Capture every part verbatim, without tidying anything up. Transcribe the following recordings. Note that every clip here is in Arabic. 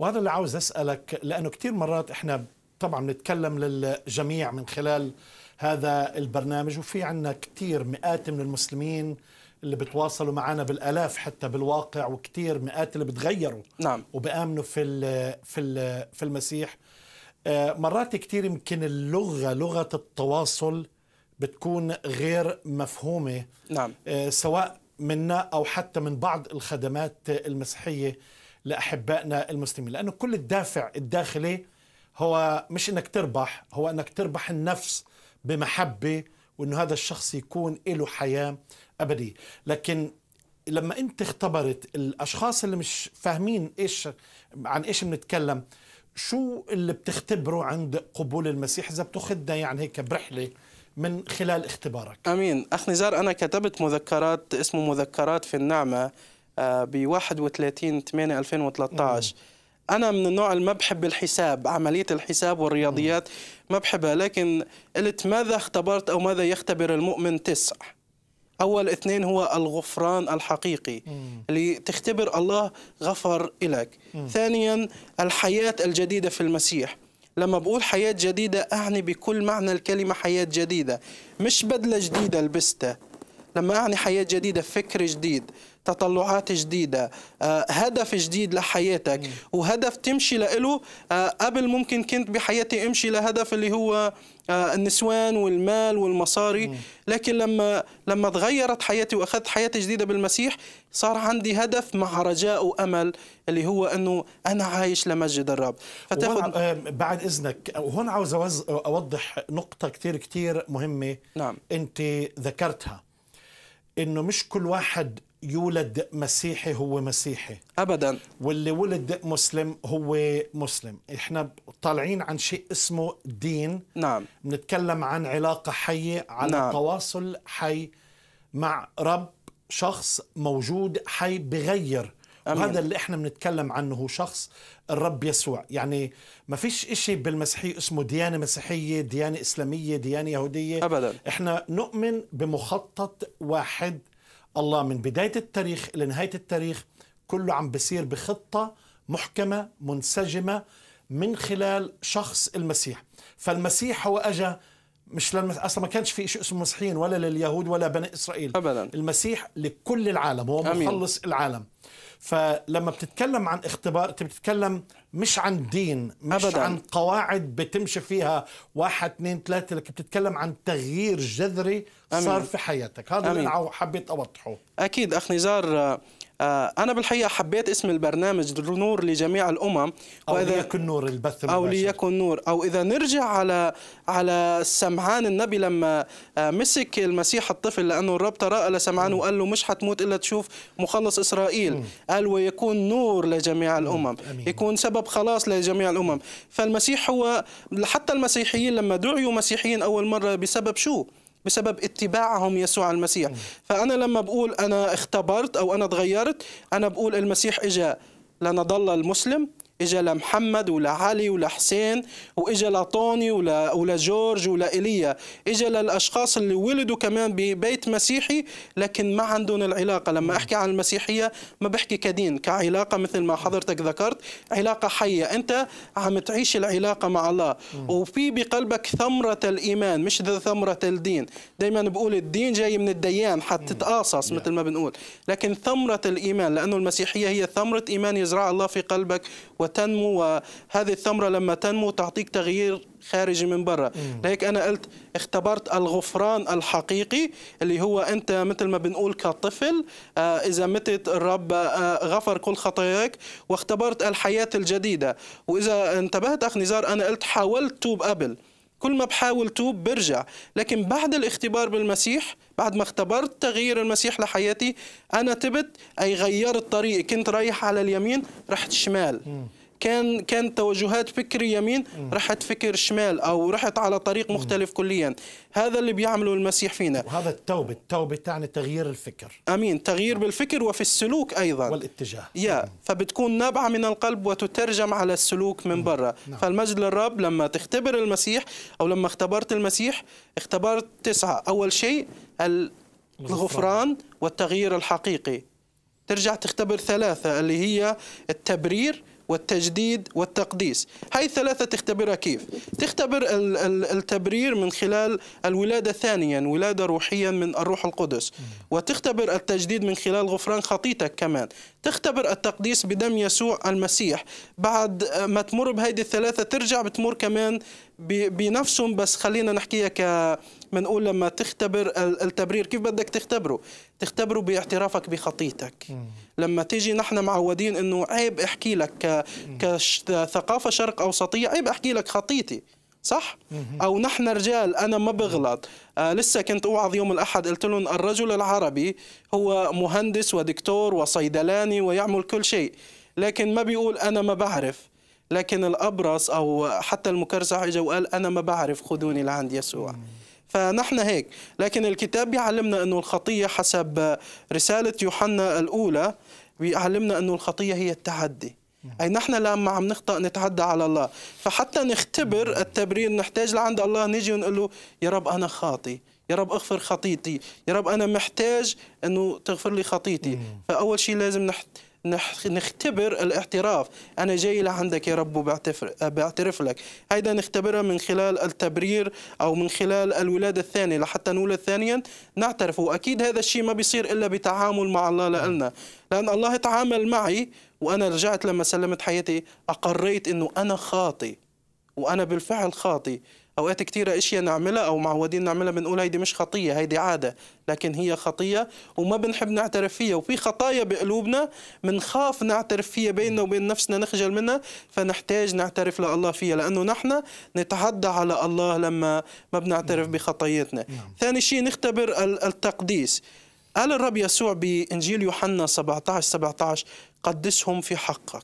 وهذا اللي عاوز أسألك، لأنه كتير مرات إحنا طبعا نتكلم للجميع من خلال هذا البرنامج، وفي عنا كتير مئات من المسلمين اللي بتواصلوا معنا بالآلاف حتى بالواقع، وكتير مئات اللي بتغيروا نعم. وبآمنوا في ال في ال في المسيح. مرات كتير يمكن اللغة لغة التواصل بتكون غير مفهومة نعم. سواء منا أو حتى من بعض الخدمات المسيحية لأحبائنا المسلمين، لأنه كل الدافع الداخلي هو مش إنك تربح، هو إنك تربح النفس بمحبة، وإنه هذا الشخص يكون له حياة أبدية. لكن لما أنت اختبرت الأشخاص اللي مش فاهمين إيش عن إيش بنتكلم، شو اللي بتختبره عند قبول المسيح؟ إذا بتاخذنا يعني هيك برحلة من خلال اختبارك. أمين. أخ نزار، أنا كتبت مذكرات اسمه مذكرات في النعمة ب واحد وثلاثين ثمانية ألفين وثلاثة عشر. أنا من النوع اللي ما بحب الحساب، عملية الحساب والرياضيات ما بحبها، لكن قلت ماذا اختبرت أو ماذا يختبر المؤمن؟ تسع. أول اثنين هو الغفران الحقيقي مم. اللي تختبر الله غفر لك. ثانيا الحياة الجديدة في المسيح. لما بقول حياة جديدة أعني بكل معنى الكلمة حياة جديدة، مش بدلة جديدة لبستها. لما أعني حياة جديدة، فكر جديد، تطلعات جديدة، آه، هدف جديد لحياتك مم. وهدف تمشي لإله. آه، قبل ممكن كنت بحياتي أمشي لهدف اللي هو آه، النسوان والمال والمصاري مم. لكن لما لما تغيرت حياتي وأخذت حياة جديدة بالمسيح، صار عندي هدف مع رجاء وأمل اللي هو أنه أنا عايش لمجد الرب. فتاخد... آه بعد إذنك، هون عاوز أوضح نقطة كتير كتير مهمة نعم. أنت ذكرتها، أنه مش كل واحد يولد مسيحي هو مسيحي أبدا، واللي ولد مسلم هو مسلم. إحنا طالعين عن شيء اسمه دين نعم. بنتكلم عن علاقة حية، عن نعم. تواصل حي مع رب، شخص موجود حي بغير أمين. وهذا اللي إحنا بنتكلم عنه، هو شخص الرب يسوع. يعني ما فيش إشي بالمسيحية اسمه ديانة مسيحية، ديانة إسلامية، ديانة يهودية أبدا. إحنا نؤمن بمخطط واحد، الله من بداية التاريخ إلى نهاية التاريخ كله عم بصير بخطة محكمة منسجمة من خلال شخص المسيح. فالمسيح هو أجا مش للمس... أصلا ما كانش في شيء اسمه مسيحيين ولا لليهود ولا بني إسرائيل أبدا. المسيح لكل العالم، هو مخلص أمين. العالم. فلما بتتكلم عن اختبار، انت بتتكلم مش عن دين، مش أبداً. عن قواعد بتمشي فيها واحد اثنين ثلاثة، لكن بتتكلم عن تغيير جذري أمين. صار في حياتك. هذا أمين. اللي حبيت أوضحه. أكيد أخ نزار، أنا بالحقيقة حبيت اسم البرنامج نور لجميع الأمم، أو ليكن نور، البث أو ليكن نور. أو إذا نرجع على على سمعان النبي لما مسك المسيح الطفل، لأنه الرب تراءى لسمعان وقال له مش حتموت إلا تشوف مخلص إسرائيل م. قال ويكون نور لجميع الأمم أمين. يكون سبب خلاص لجميع الأمم. فالمسيح هو، حتى المسيحيين لما دعوا مسيحيين أول مرة بسبب شو؟ بسبب اتباعهم يسوع المسيح. فأنا لما بقول أنا اختبرت أو أنا تغيرت، أنا بقول المسيح إجا لنضل المسلم، إجا لمحمد ولعلي ولحسين، وإجا لطوني ولجورج ولإيليا، إجا للأشخاص اللي ولدوا كمان ببيت مسيحي لكن ما عندهم العلاقة. لما أحكي عن المسيحية ما بحكي كدين، كعلاقة مثل ما حضرتك ذكرت، علاقة حية، أنت عم تعيش العلاقة مع الله وفي بقلبك ثمرة الإيمان مش ثمرة الدين. دايما بقول الدين جاي من الديان حتى تتقاصص مثل ما بنقول، لكن ثمرة الإيمان، لأنه المسيحية هي ثمرة إيمان يزرع الله في قلبك تنمو، وهذه الثمرة لما تنمو تعطيك تغيير خارجي من برا. لهيك أنا قلت اختبرت الغفران الحقيقي اللي هو أنت مثل ما بنقول كطفل، آه إذا متت الرب آه غفر كل خطاياك. واختبرت الحياة الجديدة، وإذا انتبهت أخ نزار أنا قلت حاولت توب قبل، كل ما بحاول توب برجع، لكن بعد الاختبار بالمسيح، بعد ما اختبرت تغيير المسيح لحياتي، أنا تبت أي غيرت طريقي، كنت رايح على اليمين رحت شمال، م. كان كان توجهات فكري يمين رحت فكر شمال، او رحت على طريق مختلف كليا. هذا اللي بيعمله المسيح فينا، وهذا التوبه، التوبه تعني تغيير الفكر امين، تغيير بالفكر وفي السلوك ايضا والاتجاه يا مم. فبتكون نابعه من القلب وتترجم على السلوك من برا. نعم. فالمجد للرب. لما تختبر المسيح او لما اختبرت المسيح، اختبرت تسعه، اول شيء الغفران والتغيير الحقيقي، ترجع تختبر ثلاثه اللي هي التبرير والتجديد والتقديس. هاي الثلاثة تختبرها كيف؟ تختبر التبرير من خلال الولادة ثانيا، ولادة روحيا من الروح القدس، وتختبر التجديد من خلال غفران خطيتك، كمان تختبر التقديس بدم يسوع المسيح. بعد ما تمر بهيدي الثلاثة ترجع بتمر كمان بنفسهم، بس خلينا نحكيها ك منقول لما تختبر التبرير كيف بدك تختبره؟ تختبره باعترافك بخطيتك. لما تيجي نحن معودين انه عيب احكي لك كثقافة شرق اوسطية، عيب احكي لك خطيتي، صح؟ او نحن رجال انا ما بغلط. آه لسه كنت اوعظ يوم الاحد قلت لهم الرجل العربي هو مهندس ودكتور وصيدلاني ويعمل كل شيء، لكن ما بيقول انا ما بعرف. لكن الابرص او حتى المكرزع اجى وقال انا ما بعرف خذوني لعند يسوع. فنحن هيك، لكن الكتاب بيعلمنا انه الخطيه حسب رساله يوحنا الاولى بيعلمنا انه الخطيه هي التعدي. اي نحن لما عم نخطأ نتعدى على الله، فحتى نختبر التبرير نحتاج لعند الله نجي ونقول له يا رب انا خاطئ، يا رب اغفر خطيتي، يا رب انا محتاج انه تغفر لي خطيتي. فاول شيء لازم نحت... نختبر الاعتراف، أنا جاي لعندك يا رب وبعترف لك. هيدا نختبرها من خلال التبرير أو من خلال الولادة الثانية لحتى نولد ثانيا نعترف. وأكيد هذا الشيء ما بيصير إلا بتعامل مع الله لنا، لأن الله تعامل معي وأنا رجعت لما سلمت حياتي أقريت أنه أنا خاطي وأنا بالفعل خاطي. أوقات كثيرة أشياء نعملها أو معودين نعملها بنقول هيدي مش خطية، هيدي عادة، لكن هي خطية وما بنحب نعترف فيها. وفي خطايا بقلوبنا بنخاف نعترف فيها بيننا وبين نفسنا، نخجل منها، فنحتاج نعترف لله فيها، لأنه نحن نتعدى على الله لما ما بنعترف بخطايتنا. ثاني شيء نختبر التقديس. قال الرب يسوع بإنجيل يوحنا سبعة عشر سبعة عشر قدسهم في حقك.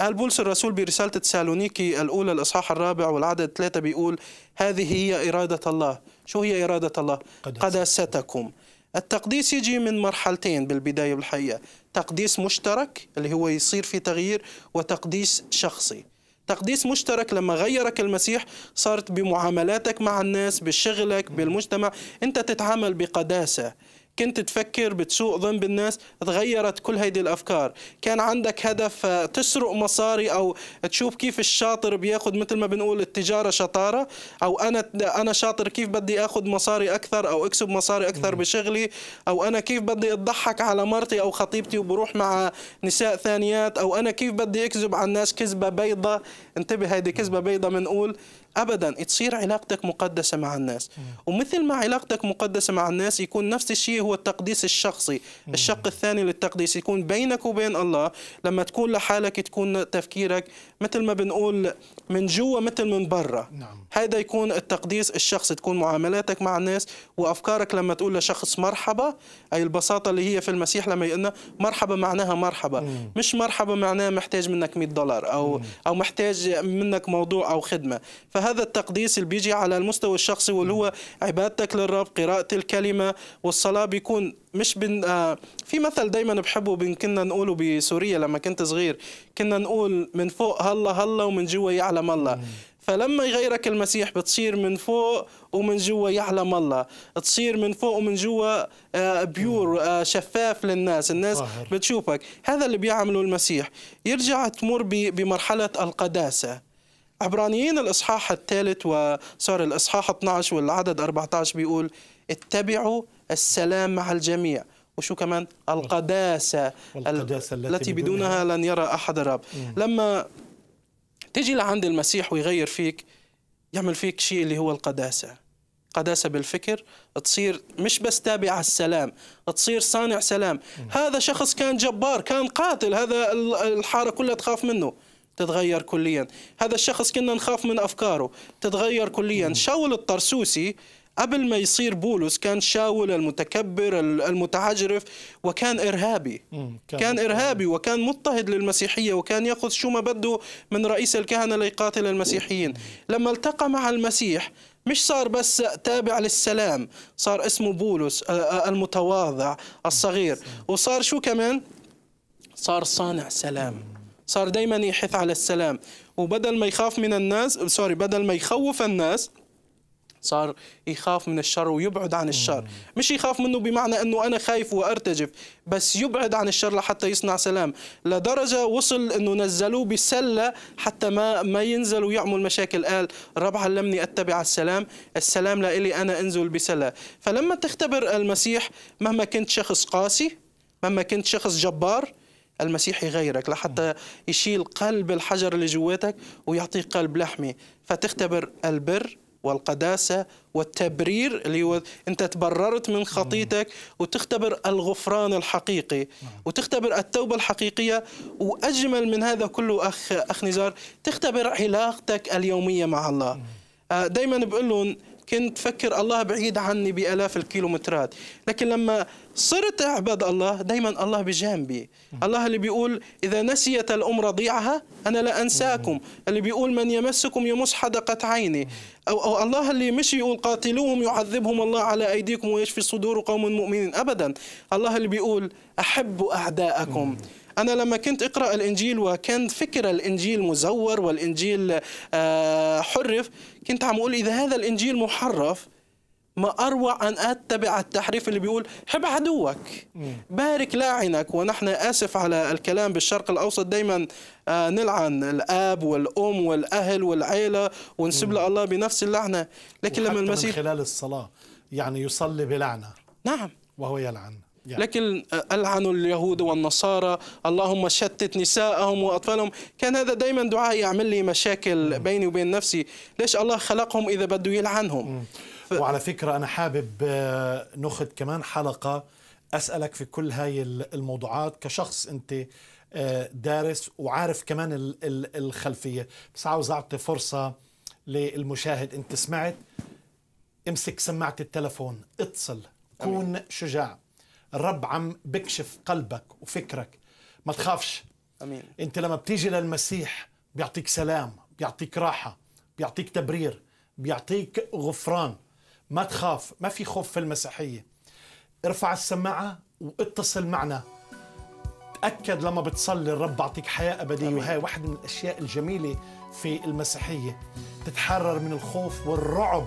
قال بولس الرسول برسالة تسالونيكي الأولى الإصحاح الرابع والعدد ثلاثة بيقول هذه هي إرادة الله. شو هي إرادة الله؟ قداستكم. التقديس يجي من مرحلتين بالبداية بالحقيقة، تقديس مشترك اللي هو يصير في تغيير، وتقديس شخصي. تقديس مشترك لما غيرك المسيح صارت بمعاملاتك مع الناس، بشغلك، بالمجتمع، أنت تتعامل بقداسة. كنت تفكر بتسوق ذنب الناس، تغيرت كل هيدي الأفكار. كان عندك هدف تسرق مصاري أو تشوف كيف الشاطر بياخد، مثل ما بنقول التجارة شطارة، أو أنا أنا شاطر كيف بدي آخد مصاري أكثر أو أكسب مصاري أكثر بشغلي، أو أنا كيف بدي أضحك على مرتي أو خطيبتي وبروح مع نساء ثانيات، أو أنا كيف بدي أكذب على الناس كذبة بيضة. انتبه هيدي كذبة بيضة بنقول أبدا. تصير علاقتك مقدسة مع الناس، ومثل ما علاقتك مقدسة مع الناس يكون نفس الشيء هو التقديس الشخصي. الشق الثاني للتقديس يكون بينك وبين الله. لما تكون لحالك تكون تفكيرك مثل ما بنقول من جوا مثل من برا. نعم. هذا يكون التقديس الشخصي، تكون معاملاتك مع الناس وأفكارك. لما تقول لشخص مرحبا، أي البساطة اللي هي في المسيح، لما يقولنا مرحبا معناها مرحبا، مم. مش مرحبا معناها محتاج منك مئة دولار أو مم. أو محتاج منك موضوع أو خدمة. فهذا التقديس اللي بيجي على المستوى الشخصي واللي هو عبادتك للرب، قراءة الكلمة والصلاة. بيكون مش بن آه في مثل دايما بحبه بن كنا نقوله بسوريا لما كنت صغير، كنا نقول من فوق هلا هلا ومن جوا يعلم الله. مم. فلما يغيرك المسيح بتصير من فوق ومن جوا يعلم الله، تصير من فوق ومن جوا بيور شفاف للناس، الناس بتشوفك. هذا اللي بيعمله المسيح. يرجع تمر بمرحلة القداسة. عبرانيين الإصحاح الثالث وصار الإصحاح اثنعش والعدد أربعة عشر بيقول اتبعوا السلام مع الجميع، وشو كمان القداسة, القداسة التي بدونها لن يرى أحد الرب. لما تيجي لعند المسيح ويغير فيك يعمل فيك شيء اللي هو القداسة، قداسة بالفكر، تصير مش بس تابع السلام، تصير صانع سلام. هذا شخص كان جبار، كان قاتل، هذا الحارة كلها تخاف منه، تتغير كليا. هذا الشخص كنا نخاف من أفكاره، تتغير كليا. شاول الطرسوسي قبل ما يصير بولس كان شاول المتكبر المتعجرف، وكان إرهابي، كان إرهابي وكان مضطهد للمسيحية، وكان يأخذ شو ما بده من رئيس الكهنة ليقاتل المسيحيين. لما التقى مع المسيح مش صار بس تابع للسلام، صار اسمه بولس المتواضع الصغير، وصار شو كمان؟ صار صانع سلام، صار دايما يحث على السلام. وبدل ما يخاف من الناس، سوري بدل ما يخوف الناس صار يخاف من الشر ويبعد عن الشر، مش يخاف منه بمعنى أنه أنا خايف وأرتجف، بس يبعد عن الشر لحتى يصنع سلام، لدرجة وصل أنه نزلوه بسلة حتى ما ما ينزل ويعمل مشاكل. قال رب علمني أتبع السلام، السلام لإلي أنا أنزل بسلة. فلما تختبر المسيح مهما كنت شخص قاسي، مهما كنت شخص جبار، المسيح يغيرك لحتى يشيل قلب الحجر اللي جواتك ويعطيك قلب لحمي، فتختبر البر والقداسة والتبرير اللي هو أنت تبررت من خطيتك، وتختبر الغفران الحقيقي، وتختبر التوبة الحقيقية. وأجمل من هذا كله أخ, أخ نزار، تختبر علاقتك اليومية مع الله. دايما بقول لهم كنت فكر الله بعيد عني بآلاف الكيلومترات، لكن لما صرت أعبد الله دايما الله بجانبي. الله اللي بيقول إذا نسيت الأم رضيعها أنا لا أنساكم، اللي بيقول من يمسكم يمس حدقة عيني، أو, أو الله اللي مش يقول قاتلوهم يعذبهم الله على أيديكم ويشفي صدور قوم مؤمنين، أبدا. الله اللي بيقول أحب أعداءكم. أنا لما كنت أقرأ الإنجيل وكان فكرة الإنجيل مزور والإنجيل حرف، كنت عم أقول إذا هذا الإنجيل محرف ما أروع أن أتبع التحريف اللي بيقول حب عدوك، بارك لاعنك. ونحن آسف على الكلام بالشرق الأوسط دايما نلعن الآب والأم والأهل والعيلة ونسب له الله بنفس اللعنة، لكن لما المسيح من خلال الصلاة يعني يصلي بلعنة، نعم وهو يلعن، لكن ألعنوا اليهود والنصارى، اللهم شتت نساءهم وأطفالهم. كان هذا دايما دعاء يعمل لي مشاكل بيني وبين نفسي، ليش الله خلقهم إذا بده يلعنهم؟ ف... وعلى فكرة أنا حابب ناخذ كمان حلقة أسألك في كل هاي الموضوعات كشخص أنت دارس وعارف كمان الخلفية، بس عاوز أعطي فرصة للمشاهد. أنت سمعت، امسك سماعة التلفون، اتصل، كون شجاع، الرب عم بكشف قلبك وفكرك، ما تخافش. أمين. أنت لما بتيجي للمسيح بيعطيك سلام، بيعطيك راحة، بيعطيك تبرير، بيعطيك غفران. ما تخاف، ما في خوف في المسيحية. ارفع السماعة واتصل معنا، تأكد لما بتصلي الرب بيعطيك حياة أبدية. أمين. وهي واحدة من الأشياء الجميلة في المسيحية، تتحرر من الخوف والرعب،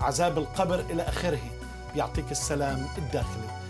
عذاب القبر إلى آخره، بيعطيك السلام الداخلي.